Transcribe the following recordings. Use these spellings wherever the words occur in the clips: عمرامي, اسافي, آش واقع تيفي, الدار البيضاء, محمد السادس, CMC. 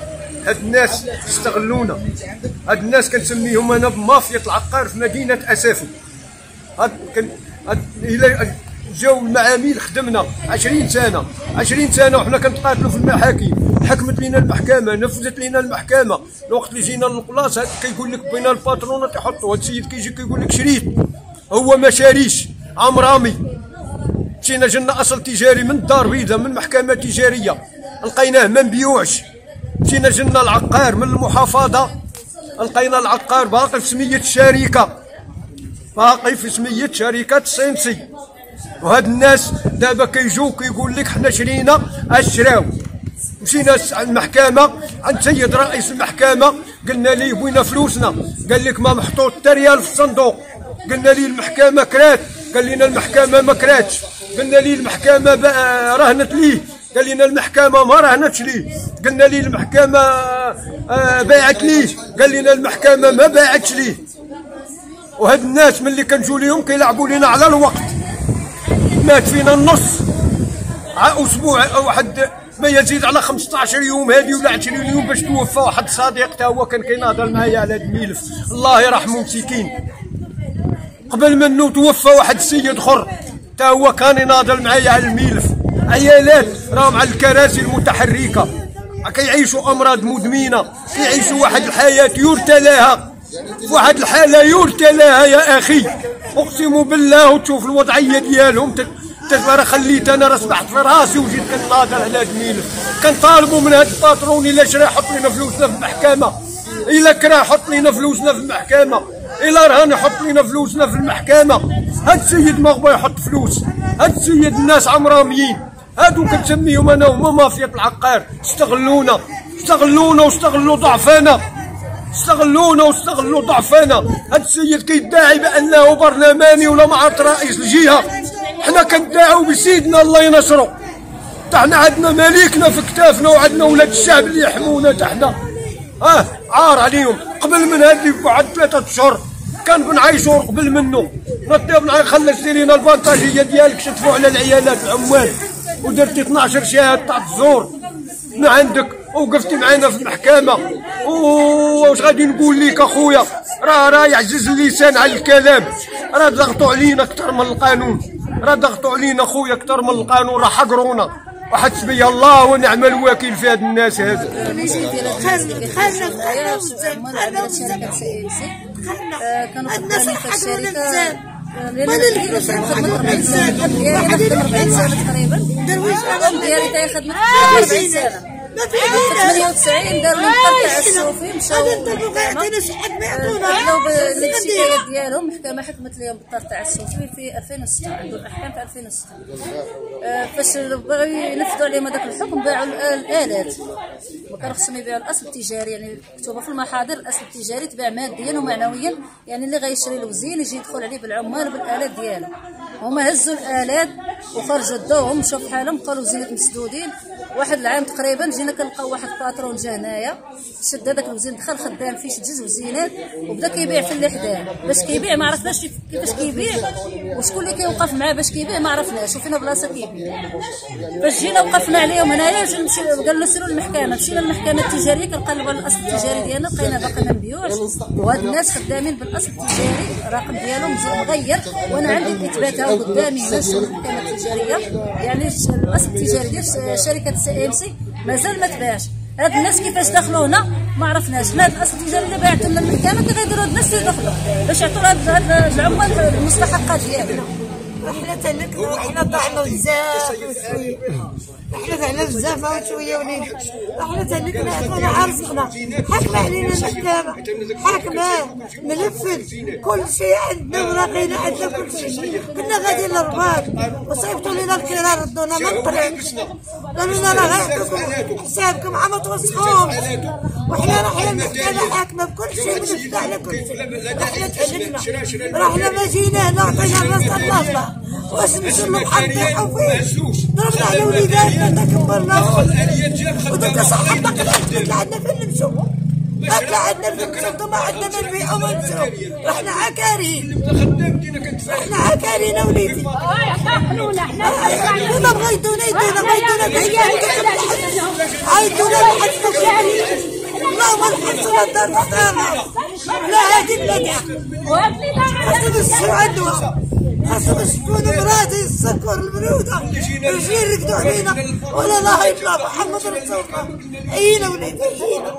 هاد الناس استغلونا، هاد الناس كنسميهم انا بمافيا العقار في مدينه اسافي. هاد جاو المعامل خدمنا 20 سنه وحنا كنتقاتلوا في المحاكم. حكمت لينا المحكمه، نفذت لينا المحكمه. الوقت اللي جينا للقلاص كيقول لك بغينا الباترونه تحطوا. هاد السيد كيجي كيقول لك شريت، هو ما شاريش، عمرامي. مشينا جلنا اصل تجاري من الدار البيضاء من محكمه تجاريه، لقيناه ما مبيوعش. جينا جلنا العقار من المحافظه، لقينا العقار باقي في سميه الشركه، باقي في سميه شركه سيمسي. وهاد الناس دابا كيجو كيقول لك حنا شرينا اشراو. مشينا المحكمه عند سيد رئيس المحكمه، قلنا ليه بوينا فلوسنا، قال لك ما محطوط حتى ريال في الصندوق. قلنا ليه المحكمه كرات، قال لنا المحكمه ما كراتش. قلنا ليه المحكمه رهنت ليه، قال لنا المحكمه ما رهنتش ليه. قلنا ليه المحكمه باعت ليه، قال لنا المحكمه ما باعتش ليه. وهاد الناس ملي كنجو ليهم كيلعبوا لينا على الوقت. مات فينا النص على اسبوع او واحد ما يزيد على 15 يوم هذه ولا 20 يوم باش توفى. واحد صديق تا هو كان كيناضر معايا على هذا الملف، الله يرحمه مسكين. قبل منه توفى واحد السيد اخر تا هو كان يناضر معايا على الملف. عيالات راهم على الكراسي المتحركه، كيعيشوا امراض مدمنه، كيعيشوا واحد الحياه يرثى لها، واحد الحاله يرثى لها يا اخي. اقسم بالله وتشوف الوضعيه ديالهم. راه خليت انا راه صبحت في راسي وجيت كنتناضر على هاد الملف. كنطالبوا من هاد الباترون الا شرا يحط لينا فلوسنا في المحكمه، الا كرا يحط لينا فلوسنا في المحكمه، الا رهن يحط لينا فلوسنا في المحكمه. هاد السيد ما بغا يحط فلوس. هاد السيد الناس عمراميين، هادو كنسميهم انا هما مافيا العقار. استغلونا واستغلوا ضعفنا، واستغلوا ضعفنا. هاد السيد كيدعي بانه برلماني ولا ما عرفت رئيس الجهه. حنا كندعيو بسيدنا الله ينصره، حتى حنا عندنا مليكنا في كتافنا وعندنا ولاد الشعب اللي يحمونا حتى حنا. عار عليهم. قبل من هاد اللي بعد 3 أشهر كان بنعيشو قبل منه. نطيب خلصتي لينا الفانتاجيه ديالك، شتفو على العيالات العمال ودرتي 12 شهاده تاع الزور من عندك، ووقفتي معانا في المحكمه. واش غادي نقول لك اخويا؟ راه يعجز اللسان على الكلام. راه ضغطوا علينا اكثر من القانون، راه حقرونا. وحسبي يا الله ونعم الوكيل في هاد الناس هذا. خرجنا ما في 98 داروا مقطع الصوفي، مشاو عطينا شي حد ما يعطونا بالشكايات ديالهم. المحكمه حكمت لهم بالترطيع الصوفي في 2006، عندهم الاحكام في 2006. فاش بغاو ينفذوا عليهم هذاك الحكم باعوا الالات. ما كان خصهم يبيعوا الاصل التجاري، يعني مكتوبه في المحاضر الاصل التجاري تباع ماديا ومعنويا. يعني اللي غيشري الوزين يجي يدخل عليه بالعمال وبالالات ديالو. هما هزوا الالات وخرجوا داوهم، مشاو في حالهم، بقاو الوزينات مسدودين. واحد العام تقريبا جينا كنلقاو واحد الباترون جا هنايا، شد هذاك الوزين، دخل خدام فيه، شد 2 وزينات وبدا كيبيع في اللي حداه. باش كيبيع ما عرفناش كيفاش كيبيع، وشكون اللي كيوقف معاه باش كيبيع ما عرفناش، وفينا بلاصه كيبيع. باش جينا وقفنا عليهم هنايا، قال لنا سيروا للمحكمه. مشينا للمحكمه التجاريه، كنقلبوا على الاصل التجاري ديالنا، لقينا باقي ما مبيوعش. وهاد الناس خدامين بالاصل التجاري، الرقم ديالهم مغير، وانا عندي الاثبات ها قدامي هنا في المحكمه التجاريه. يعني الاصل التجاري ديال شركه سي ام سي مازال ما تباعش. هاد الناس كيفاش دخلوا هنا؟ ما عرفناش. هاد الاساتذه اللي بعثوا من الامريكان كيديروا هاد الناس يدخلوا باش يعطوا هاد العمال المستحقات ديالهم. احنا تلكنا وحنا طعنا بزاف، احنا طعنا بزاف هاو شويه وليدي، احنا تلكنا عطونا عرسنا، حاكمه علينا المحكمه، حاكمه ملفل، كل شيء عندنا وراقينا عندنا كل شيء، كنا غاديين للرباط وصيفطوا لنا القرار ردونا ما نقراوش، قالوا لنا راه غيعطيوكم حسابكم عا ما توسخوش، وحنا راحنا المحكمه حاكمه بكل شيء ملفله على كل شيء، احنا تلكنا، راه حنا ما جينا هنا عطينا الراس الله. واش نمشيو للبحر نطيحو فيه؟ ضربنا على وليداتنا تكبرنا ودوكا صح باقي الحد ما طلع عندنا فين نمشيو، ما طلع عندنا فين نمشيو، ما عندنا ما نبيعو ما نشرو، رحنا عكاريين، رحنا عكاريين اوليدي. هما بغاو يدونا يدونا، بغاو يدونا بعيال، عيطونا نحبسو يعني لا ما نحسوا الدار تاعنا، لا هادي بلادها، خاصنا نشوفو عندها. خاصنا نشوفو مراتي السكر البرودة يجي يركدو علينا، ولا الله يطلع محمد رسول الله. عيينا وليدي عيينا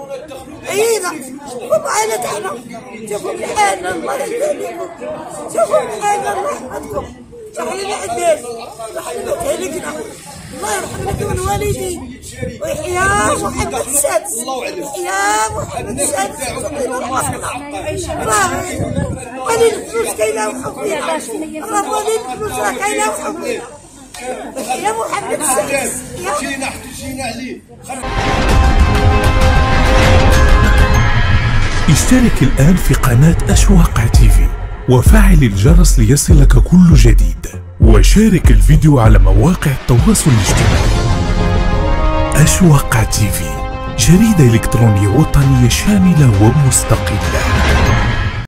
عيينا، شوفو حالتنا، شوفو بحالنا الله يهديكم، شوفو بحالنا الله يحفظكم، شحال ما عندناش، شحال ما تهلكنا. الله يرحم لك من والدين ويحيا محمد السادس، يحيا محمد السادس ويطيب الرحمة. راه قليل الفلوس كاينة وحفينا، راه قليل الفلوس راه كاينة وحفينا، يحيا محمد السادس. جينا حتى جينا عليه. اشترك الآن في قناة آش واقع تيفي وفعل الجرس ليصلك كل جديد، وشارك الفيديو على مواقع التواصل الاجتماعي. آش واقع تيفي، جريدة إلكترونية وطنية شاملة ومستقلة.